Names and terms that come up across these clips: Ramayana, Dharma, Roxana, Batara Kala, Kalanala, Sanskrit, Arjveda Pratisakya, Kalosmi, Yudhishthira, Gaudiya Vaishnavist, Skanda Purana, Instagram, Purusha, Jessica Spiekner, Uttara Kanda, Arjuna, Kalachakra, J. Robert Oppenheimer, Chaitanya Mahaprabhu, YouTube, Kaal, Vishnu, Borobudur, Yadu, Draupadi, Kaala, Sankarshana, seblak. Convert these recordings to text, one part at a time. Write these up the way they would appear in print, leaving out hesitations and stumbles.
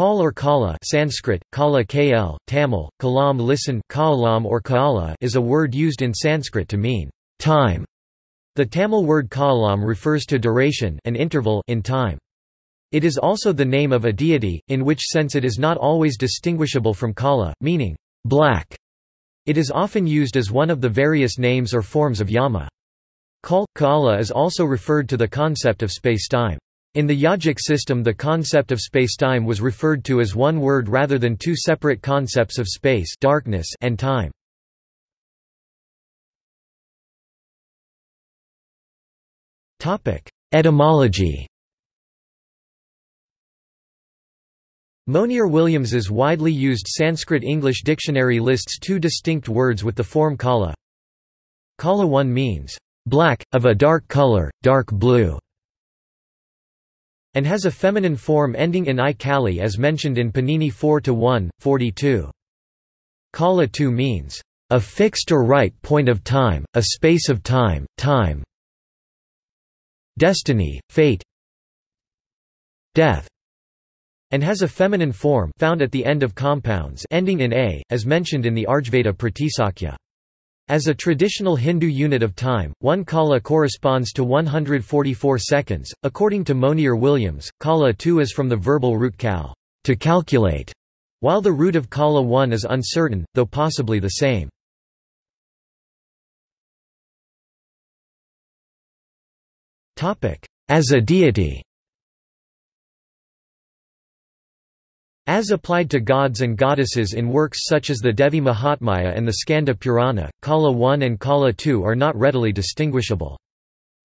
Kal or Kala Sanskrit, Kala KL, Tamil, Kalam listen Kaalam or Kaala is a word used in Sanskrit to mean time. The Tamil word Kaalam refers to duration, an interval in time. It is also the name of a deity, in which sense it is not always distinguishable from Kala, meaning black. It is often used as one of the various names or forms of Yama. Kal, Kaala is also referred to the concept of spacetime. In the yogic system, the concept of spacetime was referred to as one word rather than two separate concepts of space, darkness, and time. Topic: Etymology. Monier Williams's widely used Sanskrit-English dictionary lists two distinct words with the form kala. Kala one means black, of a dark color, dark blue, and has a feminine form ending in I Kali as mentioned in Panini 4:1, 42. Kala 2 means, a fixed or right point of time, a space of time, time, destiny, fate, death, and has a feminine form found at the end of compounds ending in A, as mentioned in the Arjveda Pratisakya. As a traditional Hindu unit of time, one kala corresponds to 144 seconds. According to Monier Williams, kala 2 is from the verbal root kal, to calculate, while the root of kala 1 is uncertain, though possibly the same. As a deity. As applied to gods and goddesses in works such as the Devi Mahatmaya and the Skanda Purana, Kala 1 and Kala 2 are not readily distinguishable.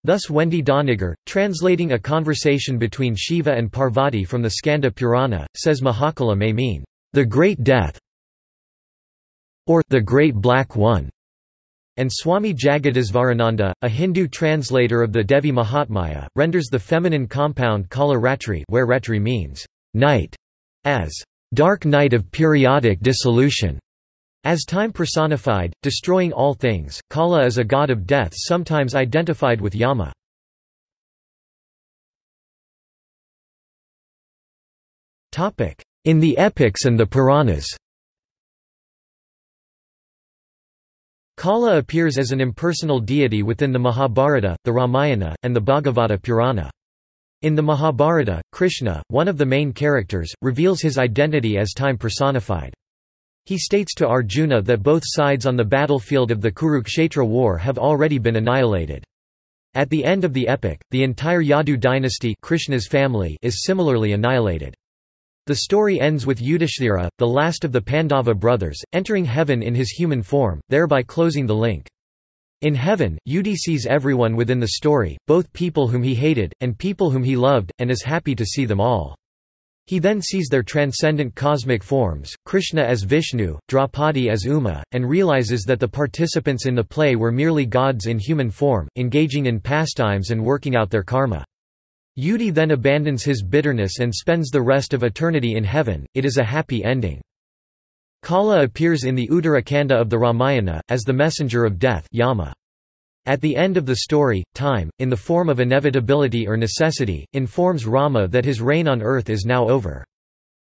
Thus Wendy Doniger, translating a conversation between Shiva and Parvati from the Skanda Purana, says Mahakala may mean, "the Great Death" or "the Great Black One." And Swami Jagadisvarananda, a Hindu translator of the Devi Mahatmaya, renders the feminine compound Kala Ratri, where Ratri means night, as dark night of periodic dissolution, as time personified, destroying all things. Kala is a god of death sometimes identified with Yama. In the epics and the Puranas, Kala appears as an impersonal deity within the Mahabharata, the Ramayana, and the Bhagavata Purana. In the Mahabharata, Krishna, one of the main characters, reveals his identity as time personified. He states to Arjuna that both sides on the battlefield of the Kurukshetra war have already been annihilated. At the end of the epic, the entire Yadu dynasty, Krishna's family, is similarly annihilated. The story ends with Yudhishthira, the last of the Pandava brothers, entering heaven in his human form, thereby closing the link. In heaven, Yudhi sees everyone within the story, both people whom he hated, and people whom he loved, and is happy to see them all. He then sees their transcendent cosmic forms, Krishna as Vishnu, Draupadi as Uma, and realizes that the participants in the play were merely gods in human form, engaging in pastimes and working out their karma. Yudhi then abandons his bitterness and spends the rest of eternity in heaven. It is a happy ending. Kala appears in the Uttara Kanda of the Ramayana, as the messenger of death Yama. At the end of the story, time, in the form of inevitability or necessity, informs Rama that his reign on earth is now over.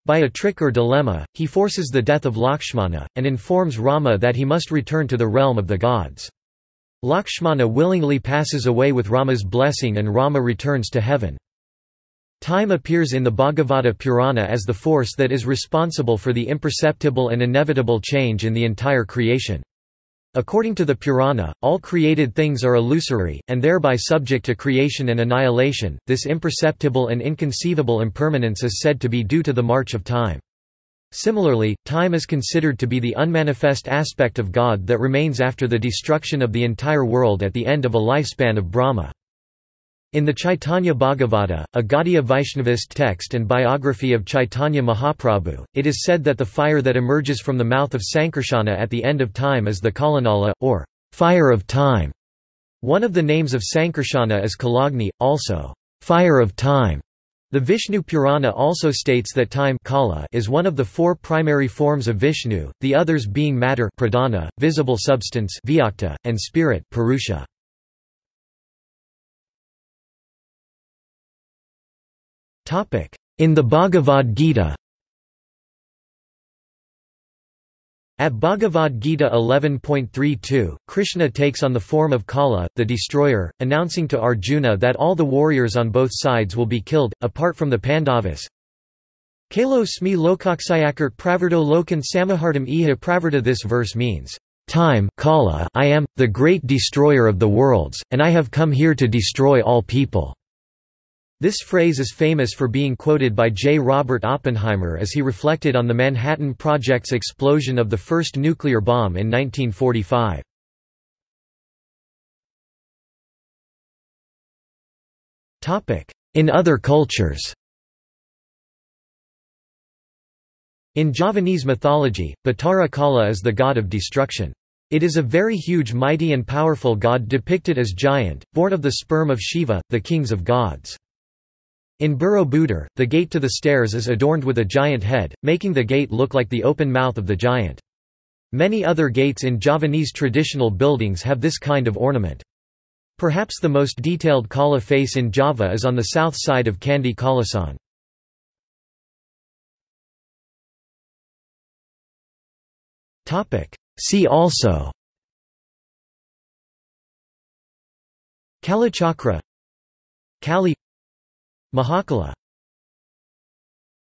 By a trick or dilemma, he forces the death of Lakshmana, and informs Rama that he must return to the realm of the gods. Lakshmana willingly passes away with Rama's blessing and Rama returns to heaven. Time appears in the Bhagavata Purana as the force that is responsible for the imperceptible and inevitable change in the entire creation. According to the Purana, all created things are illusory, and thereby subject to creation and annihilation. This imperceptible and inconceivable impermanence is said to be due to the march of time. Similarly, time is considered to be the unmanifest aspect of God that remains after the destruction of the entire world at the end of a lifespan of Brahma. In the Chaitanya Bhagavata, a Gaudiya Vaishnavist text and biography of Chaitanya Mahaprabhu, it is said that the fire that emerges from the mouth of Sankarshana at the end of time is the Kalanala, or fire of time. One of the names of Sankarshana is Kalagni, also fire of time. The Vishnu Purana also states that time kala is one of the four primary forms of Vishnu, the others being matter pradana, visible substance vyakta, and spirit purusha. In the Bhagavad Gita, At Bhagavad Gita 11.32, Krishna takes on the form of Kala, the destroyer, announcing to Arjuna that all the warriors on both sides will be killed, apart from the Pandavas. Kalosmi lokaksayakart pravarto lokan samahartam iha pravarta. This verse means, "Time, Kala, I am, the great destroyer of the worlds, and I have come here to destroy all people." This phrase is famous for being quoted by J. Robert Oppenheimer as he reflected on the Manhattan Project's explosion of the first nuclear bomb in 1945. In other cultures. In Javanese mythology, Batara Kala is the god of destruction. It is a very huge, mighty and powerful god depicted as giant, born of the sperm of Shiva, the kings of gods. In Borobudur, the gate to the stairs is adorned with a giant head, making the gate look like the open mouth of the giant. Many other gates in Javanese traditional buildings have this kind of ornament. Perhaps the most detailed Kala face in Java is on the south side of Kandy Kalasan. See also: Kalachakra, Kali, Mahakala.